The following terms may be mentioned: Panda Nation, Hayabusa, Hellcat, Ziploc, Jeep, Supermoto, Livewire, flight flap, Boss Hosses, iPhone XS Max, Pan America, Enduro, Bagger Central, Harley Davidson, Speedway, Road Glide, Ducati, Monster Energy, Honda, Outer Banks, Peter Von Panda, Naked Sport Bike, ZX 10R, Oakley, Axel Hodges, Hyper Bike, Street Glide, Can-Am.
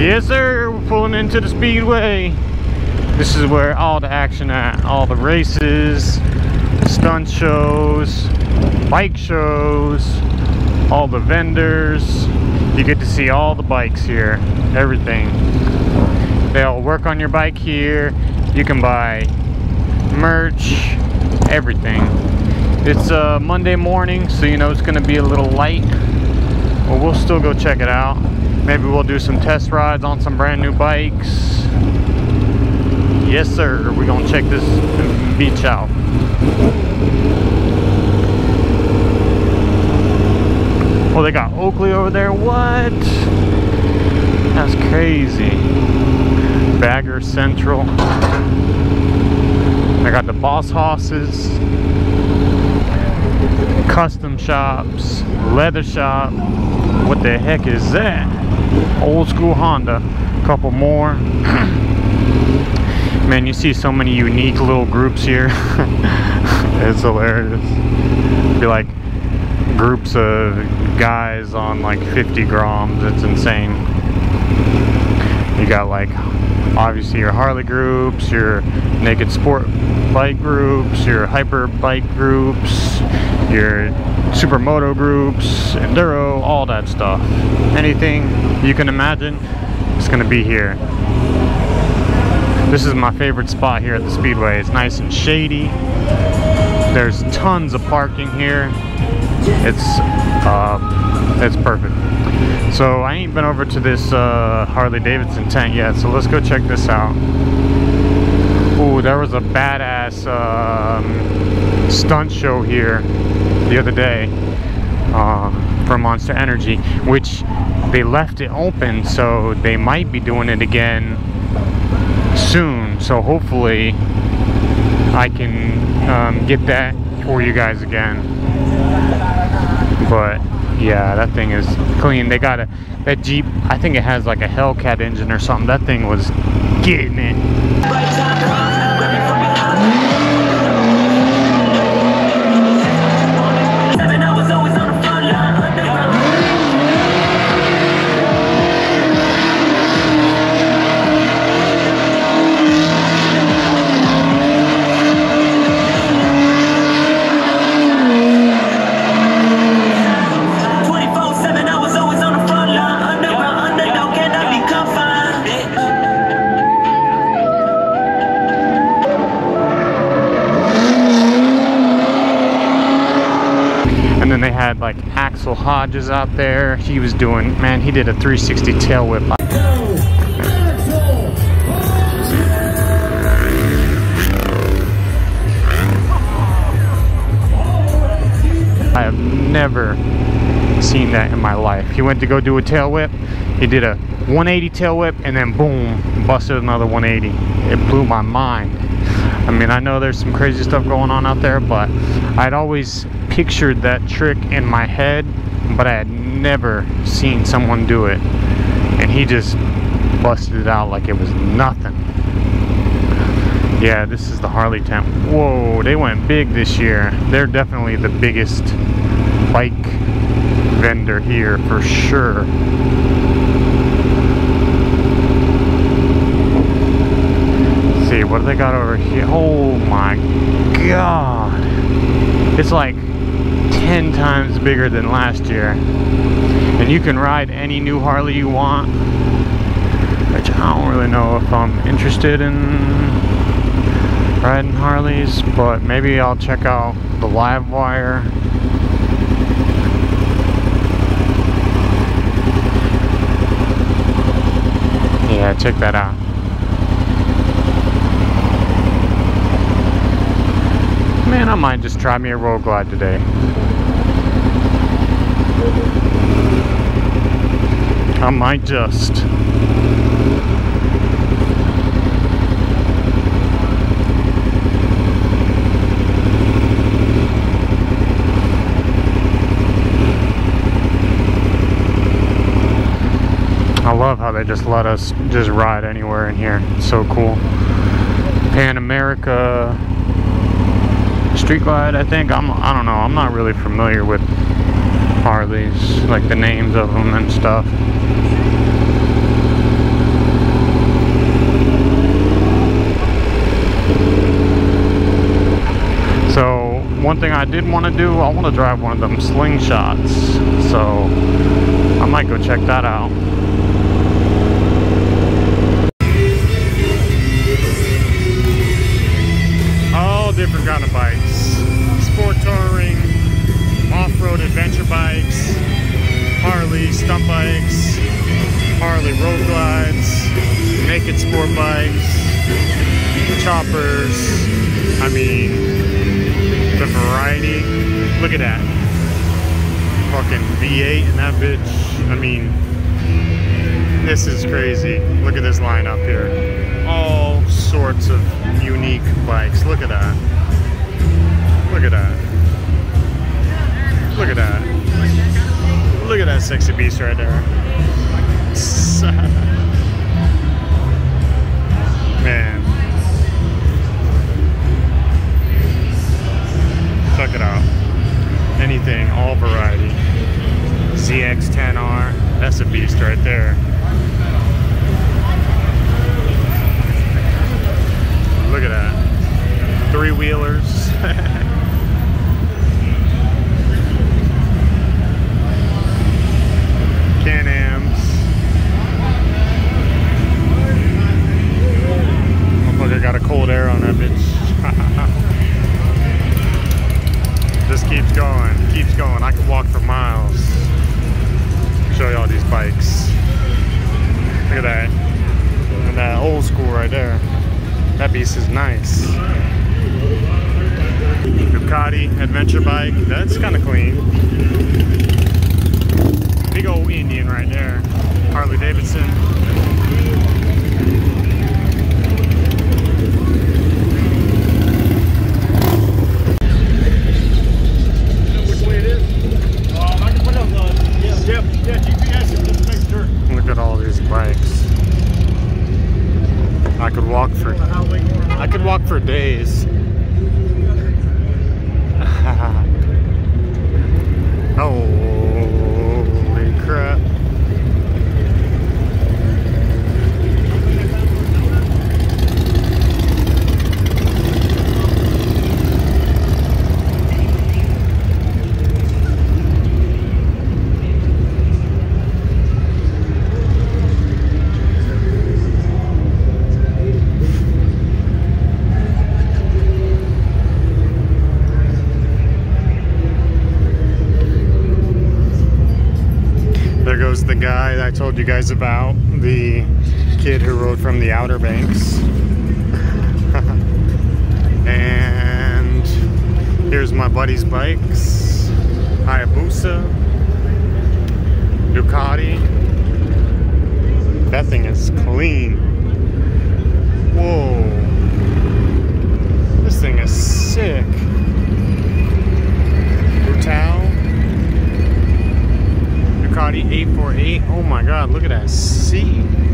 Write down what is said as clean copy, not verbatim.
Yes sir, we're pulling into the Speedway. This is where all the action at, all the races, stunt shows, bike shows, all the vendors. You get to see all the bikes here, everything. They'll work on your bike here. You can buy merch, everything. It's a Monday morning, so you know it's gonna be a little light, but we'll still go check it out. Maybe we'll do some test rides on some brand new bikes. Yes sir, we're gonna check this beach out. Oh, they got Oakley over there, what? That's crazy. Bagger Central. I got the Boss Hosses, custom shops, leather shop. What the heck is that? Old school Honda. A couple more. Man, you see so many unique little groups here. It's hilarious. It'd be like groups of guys on like 50 grams. It's insane. You got like obviously your Harley groups, your Naked Sport Bike groups, your Hyper Bike groups, your Supermoto groups, Enduro, all that stuff. Anything you can imagine, it's gonna be here. This is my favorite spot here at the Speedway. It's nice and shady. There's tons of parking here. It's perfect. So I ain't been over to this Harley Davidson tent yet, so let's go check this out. Ooh, there was a badass stunt show here the other day from Monster Energy, which they left it open, so they might be doing it again soon. So hopefully I can get that for you guys again. But yeah, that thing is clean. They got that Jeep, I think it has like a Hellcat engine or something. That thing was getting it. Had like Axel Hodges out there. He was doing, man, he did a 360 tail whip. I have never seen that in my life. He went to go do a tail whip, he did a 180 tail whip, and then boom, busted another 180. It blew my mind. I mean, I know there's some crazy stuff going on out there, but I'd always pictured that trick in my head, but I had never seen someone do it, and he just busted it out like it was nothing. Yeah, this is the Harley tent. Whoa, they went big this year. They're definitely the biggest bike vendor here for sure. Let's see, what do they got over here? Oh my god, it's like 10 times bigger than last year, and you can ride any new Harley you want, which I don't really know if I'm interested in riding Harleys, but maybe I'll check out the Livewire. Yeah, check that out. Man, I might just try me a Road Glide today. I might just. I love how they just let us just ride anywhere in here. It's so cool. Pan America. Street Glide, I think. I don't know, I'm not really familiar with Harleys, like the names of them and stuff. I did want to do, I want to drive one of them slingshots, so I might go check that out. All different kind of bikes. Sport touring, off-road adventure bikes, Harley stunt bikes, Harley road glides, naked sport bikes, choppers, I mean... the variety. Look at that fucking V8 and that bitch. I mean, this is crazy. Look at this lineup here. All sorts of unique bikes. Look at that. Look at that. Look at that. Look at that sexy beast right there. Man. Check it out. Anything, all variety. ZX 10R, that's a beast right there. Look at that. Three wheelers. Can-Ams. Motherfucker got a cold air on that bitch. This keeps going, keeps going. I could walk for miles. Show you all these bikes. Look at that. And that old school right there. That beast is nice. Ducati adventure bike. That's kind of clean. Big old Indian right there. Harley Davidson. At all these bikes. I could walk for days. Holy crap. The guy that I told you guys about, the kid who rode from the Outer Banks. And here's my buddy's bikes. Hayabusa, Ducati. That thing is clean. Whoa. This thing is sick. Brutal. Ducati 848. Oh my god, look at that seat.